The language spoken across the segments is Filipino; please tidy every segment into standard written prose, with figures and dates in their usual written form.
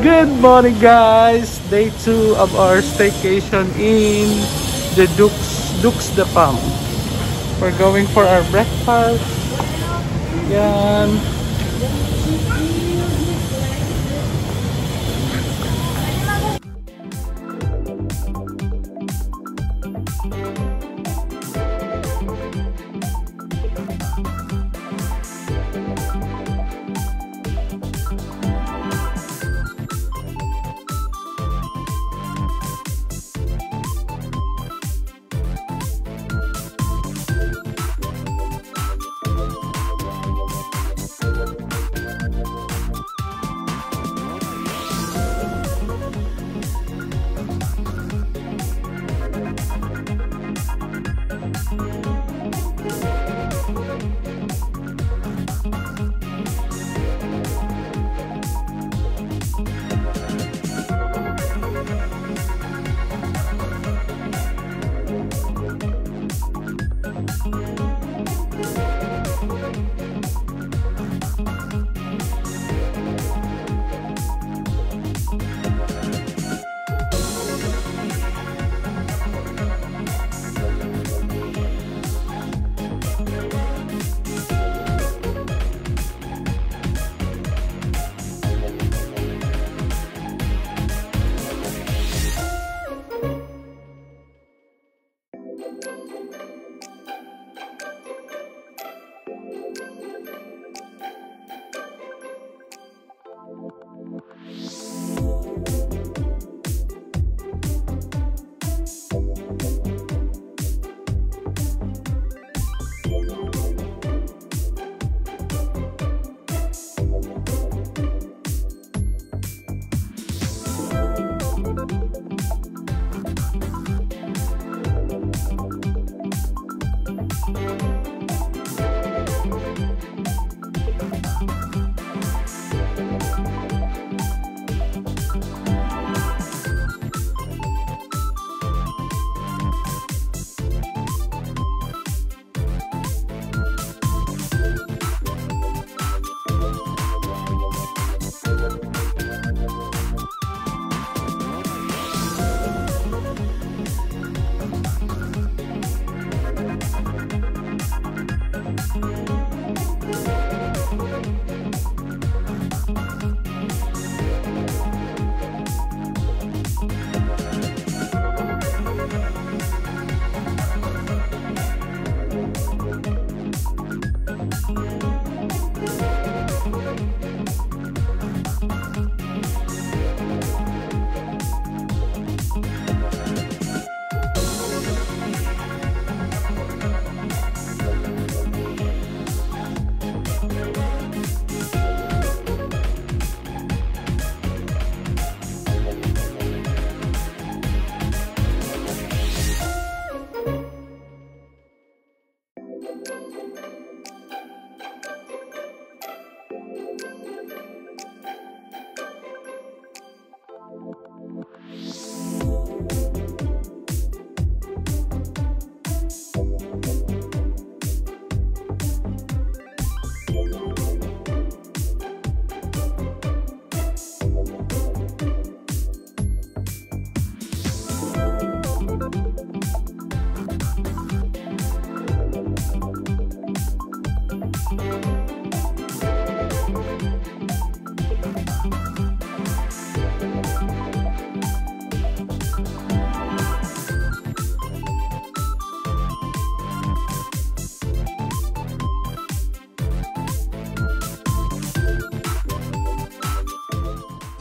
Good morning, guys! Day 2 of our staycation in the Dukes the Palm. We're going for our breakfast. Yan.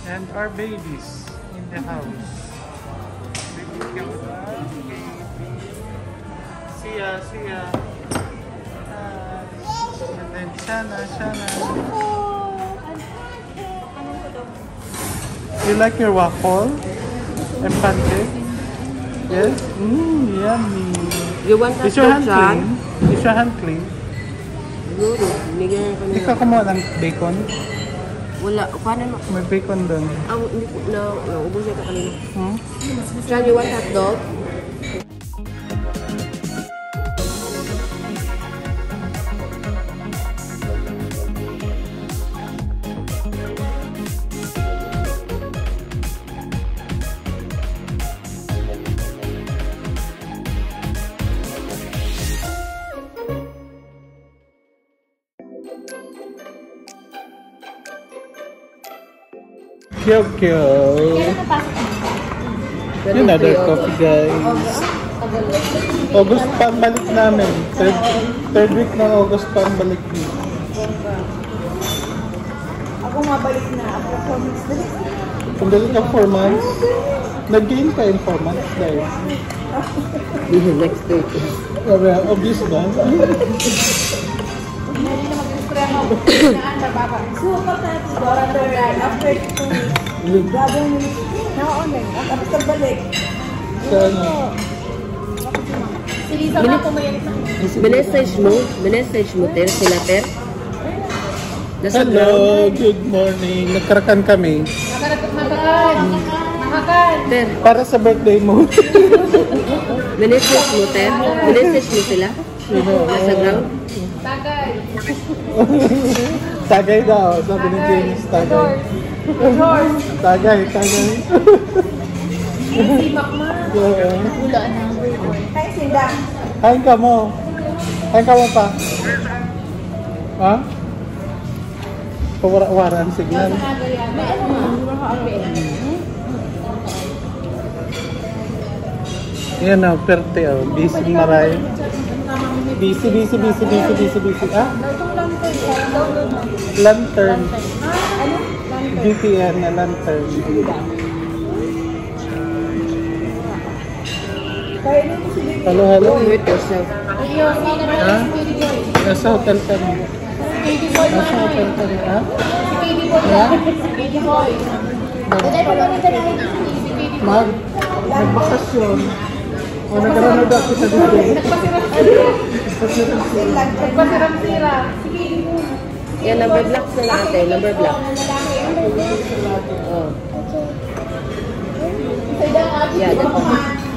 And our babies in the house. See ya. And then Shana. You like your waffle and pancake? Yes? Mmm, yummy. You want that? Is your hand clean? Is your hand clean? No. Ikaw kumuha ng bacon? Wala, kanan ako. May bacon doon. Ang hindi ko naubos na ito kanina. Hmm? Try you want hotdog? Kyokyo. Another coffee guys. August pa balik namin. Third week ng August pa balik din. Ako nga balik na. Ako 4 months na. Kumbalit na 4 months. Nag-gain pa in 4 months guys. This is next week. Obvious ba? Super tatis orang terang after 2 weeks grabe na-online at abis na balik minessage mo ter sila ter hello, good morning nagkarakan kami ter para sa birthday mo minessage mo sila Instagram tagay tagay daw sabi ni James tagay tagay si Makma nagulaan ang kain sinda kain ka mo pa ha? Pawaraan signal yan na perte oh busy maray busy ah lantern GTN na lantern hello with yourself ah nasa hotel kami ah magbakasyon o nagkaroon ako sa Dubai. Nagpasiram-sira. Sige, ibu. Yan, number blocks na natin. Number blocks. Yeah, that's okay. Thank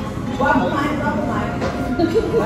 you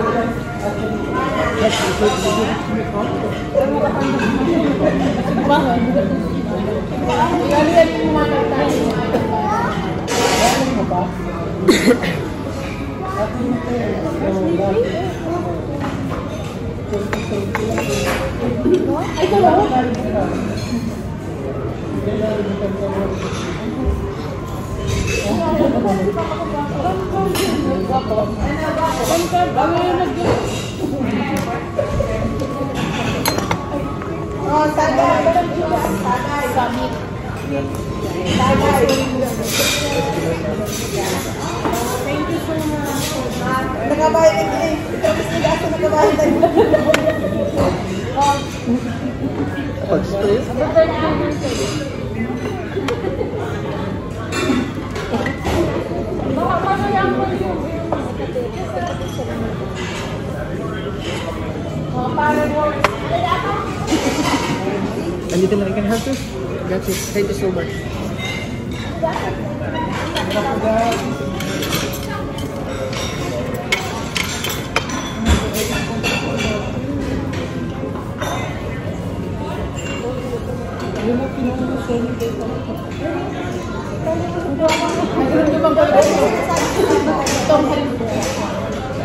so much. Nakabayad din. Tapos nila ako nakabayad din. Pag-stress? A little I can help you? That's it. Thank you so much.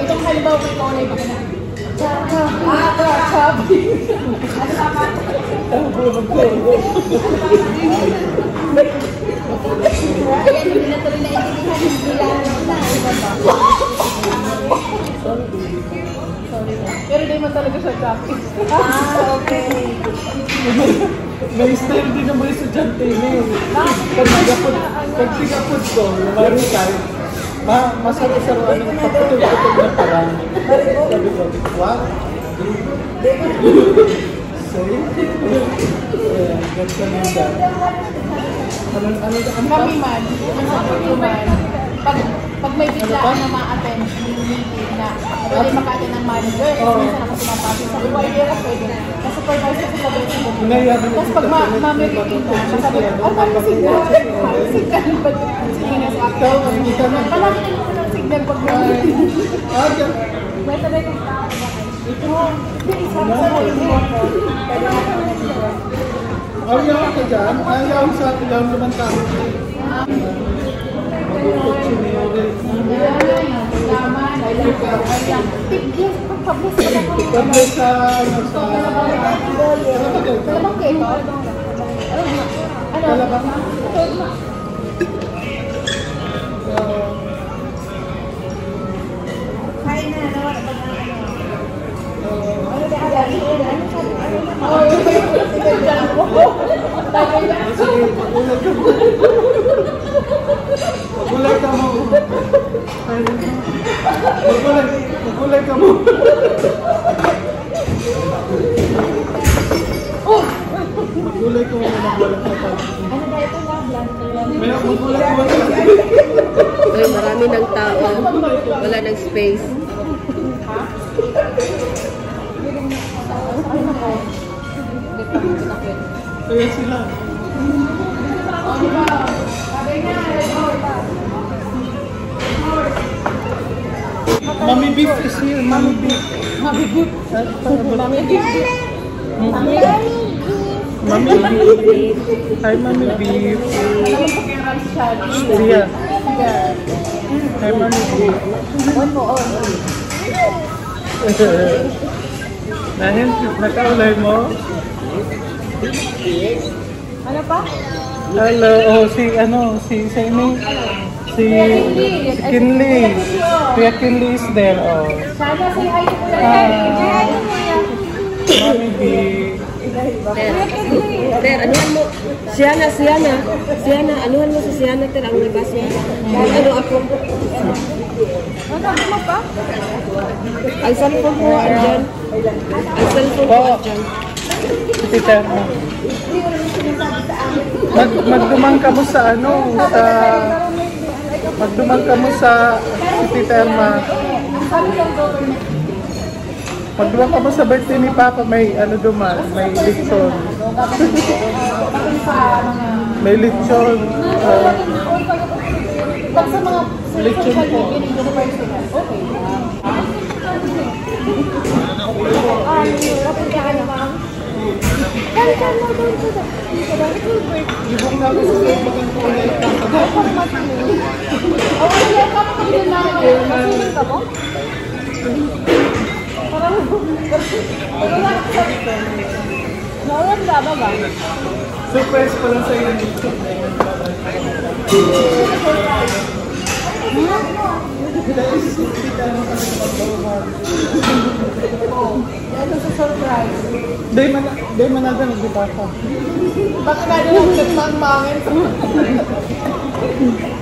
Itong halimbawa ko ikaw na ibang namin. Pero di mo talaga sa traffic. Okay. May style din naman yung sudyante yun. Pag sigapod ko, lumarin tayo. Masarap-saruan ng paputol-putol na parang. Sabi ko, wow. Sorry? Ganyan yung dami. Ano? Kami man. Pag Pag may biglaan na ma-attend, meeting na, pwede maka-attend ng manager, minsan ako sinapapin sa buwayer, pwede na. Kasi supervisor ko pwede mo. Tapos pag ma-meeting na, sabi, signal ba ito? Sige na sa akin. Palagin mo ko ng signal pag ma-meeting. May talay kong tao ba kayo? Ito. Hindi, isang sarili mo ko. Pwede na kami na siya. Ayaw ka dyan, ayaw sa ilaw naman tayo. Magulay ka mo. Magulay ka mo na magwalang kapal. Ano ba ito na? Mayroon magulay ka mo. Ay, marami ng tao. Wala ng space. Ha? Kaya sila. O, diba? Sabi nga, Mommy Beef is here, Mommy Beef. Mommy Beef. Mommy Beef. Mommy Beef. Mommy Beef. Hi, Mommy Beef. Yeah. Hi, Mommy Beef. One more. Nahin, nakaulihin mo? Ano pa? Hello, si Sammy. Si Kinley. Kuya Kinley is there. Sana say hi to Kuya Kinley. Mami B. Ter, anuhan mo. Siana. Siana, anuhan mo si Siana. Ter, ang labas niya. Ano ako? Ano mo pa? Ang cellphone mo, andyan. Ang cellphone mo, andyan. Iti, Ter. Magdumang ka mo sa ano? Sa... Magdumag ka mo sa City Thelma. Magdumag ka mo sa birthday ni Papa. May ano duman, may lechon. May lechon. Lechon po. Ibang namin sa mga kulay ng pagkakas. Surprise pa lang sa'yo. Day managa nagbibaka. Baka na lang nagmangmangin.